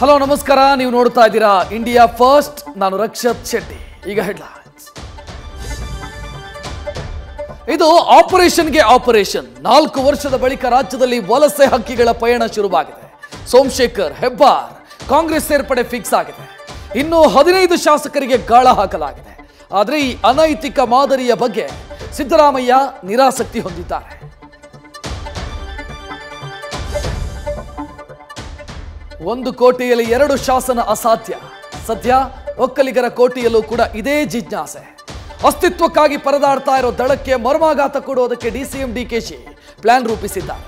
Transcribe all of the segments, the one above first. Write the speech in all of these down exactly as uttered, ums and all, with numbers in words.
hello ನಮಸ್ಕಾರ ನೀವು ನೋಡ್ತಾ ಇದ್ದೀರಾ ಇಂಡಿಯಾ ಫಸ್ಟ್ ನಾನು ರಕ್ಷಿತ್ ಶೆಟ್ಟಿ ಈಗ ಹೆಡ್ಲೈನ್ಸ್ ಇದು ಆಪರೇಷನ್ ಗೆ ಆಪರೇಷನ್ ನಾಲ್ಕು ವರ್ಷದ ಬಳಿಕ ರಾಜ್ಯದಲ್ಲಿ ವಲಸೆ ಹಕ್ಕಿಗಳ ಪಯಣ ಶುರುವಾಗಿದೆ ಸೋಮಶೇಖರ್ ಹೆಬ್ಬಾರ್ ಕಾಂಗ್ರೆಸ್ ಸೇರ್ಪಡೆ ಫಿಕ್ಸ್ ಆಗಿದೆ ಇನ್ನು ಹದಿನೈದು ಶಾಸಕರಿಗೆ ಗಾಳ ಹಾಕಲಾಗಿದೆ ಆದರೆ ಈ ಅನೈತಿಕ ಮಾದರಿಯ ಬಗ್ಗೆ ಸಿದ್ದರಾಮಯ್ಯ ನಿರಾಸಕ್ತಿ ಹೊಂದಿದ್ದಾರೆ ಒಂದು ಕೋಟಿಯಲ್ಲಿ ಎರಡು ಶಾಸನ ಅಸಾಧ್ಯ ಸದ್ಯ ಒಕ್ಕಲಿಗರ ಕೋಟಿಯಲ್ಲೂ ಕೂಡ ಇದೇ ಜಿಜ್ಞಾಸೆ ಅಸ್ತಿತ್ವಕ್ಕಾಗಿ ಪರದಾಡ್ತಾ ಇರೋ ದಳಕ್ಕೆ ಮರ್ಮಾಘಾತ ಕೊಡುವುದಕ್ಕೆ ಡಿಸಿಎಂ ಡಿಕೆಶಿ ಪ್ಲಾನ್ ರೂಪಿಸಿದ್ದಾರೆ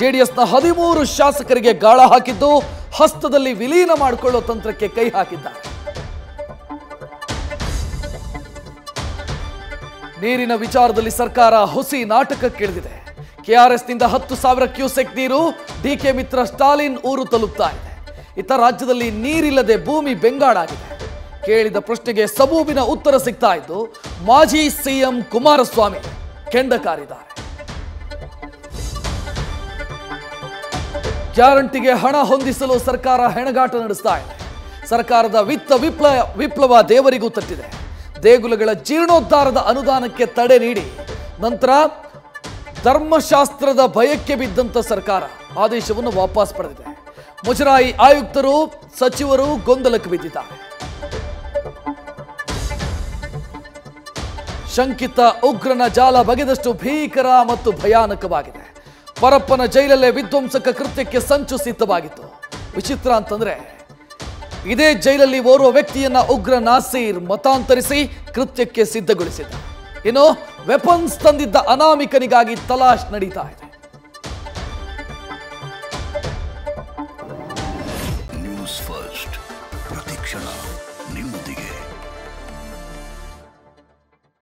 ಜೆಡಿಎಸ್ನ ಹದಿಮೂರು ಶಾಸಕರಿಗೆ ಗಾಳ ಹಾಕಿದ್ದು ಹಸ್ತದಲ್ಲಿ ವಿಲೀನ ಮಾಡಿಕೊಳ್ಳೋ ತಂತ್ರಕ್ಕೆ ಕೈ ಹಾಕಿದ್ದಾರೆ ನೀರಿನ ವಿಚಾರದಲ್ಲಿ ಸರ್ಕಾರ ಹೊಸ ನಾಟಕಕ್ಕಿಳಿದಿದೆ ಕೆಆರ್ಎಸ್ನಿಂದ ಹತ್ತು ಸಾವಿರ ಕ್ಯೂಸೆಕ್ ನೀರು ಡಿಕೆ ಮಿತ್ರ ಸ್ಟಾಲಿನ್ ಊರು ತಲುಪ್ತಾ ಇದೆ ಇತ್ತ ರಾಜ್ಯದಲ್ಲಿ ನೀರಿಲ್ಲದೆ ಭೂಮಿ ಬೆಂಗಾಡಾಗಿದೆ ಕೇಳಿದ ಪ್ರಶ್ನೆಗೆ ಸಬೂಬಿನ ಉತ್ತರ ಸಿಗ್ತಾ ಇದ್ದು ಮಾಜಿ ಸಿಎಂ ಕುಮಾರಸ್ವಾಮಿ ಕೆಂಡ ಕಾರಿದ್ದಾರೆ ಗ್ಯಾರಂಟಿಗೆ ಹಣ ಹೊಂದಿಸಲು ಸರ್ಕಾರ ಹೆಣಗಾಟ ನಡೆಸ್ತಾ ಇದೆ ಸರ್ಕಾರದ ವಿತ್ತ ವಿಪ್ಲವ ವಿಪ್ಲವ ದೇವರಿಗೂ ತಟ್ಟಿದೆ ದೇಗುಲಗಳ ಜೀರ್ಣೋದ್ಧಾರದ ಅನುದಾನಕ್ಕೆ ತಡೆ ನೀಡಿ ನಂತರ ಧರ್ಮಶಾಸ್ತ್ರದ ಭಯಕ್ಕೆ ಬಿದ್ದಂತ ಸರ್ಕಾರ ಆದೇಶವನ್ನು ವಾಪಸ್ ಪಡೆದಿದೆ ಮುಜರಾಯಿ ಆಯುಕ್ತರು ಸಚಿವರು ಗೊಂದಲಕ್ಕೆ ಬಿದ್ದಿದ್ದಾರೆ ಶಂಕಿತ ಉಗ್ರನ ಜಾಲ ಬಗೆದಷ್ಟು ಭೀಕರ ಮತ್ತು ಭಯಾನಕವಾಗಿದೆ ಪರಪ್ಪನ ಜೈಲಲ್ಲೇ ವಿಧ್ವಂಸಕ ಕೃತ್ಯಕ್ಕೆ ಸಂಚು ಸಿದ್ಧವಾಗಿತ್ತು ವಿಚಿತ್ರ ಅಂತಂದ್ರೆ ಇದೇ ಜೈಲಲ್ಲಿ ಓರ್ವ ವ್ಯಕ್ತಿಯನ್ನ ಉಗ್ರ ನಾಸೀರ್ ಮತಾಂತರಿಸಿ ಕೃತ್ಯಕ್ಕೆ ಸಿದ್ಧಗೊಳಿಸಿದ ಏನೋ ವೆಪನ್ಸ್ ತಂದಿದ್ದ ಅನಾಮಿಕನಿಗಾಗಿ ತಲಾಶ್ ನಡೀತಾ ಇದೆ ನ್ಯೂಸ್ ಫಸ್ಟ್ ಪ್ರತಿಕ್ಷಣ ನಿಮ್ಮದಿಗೆ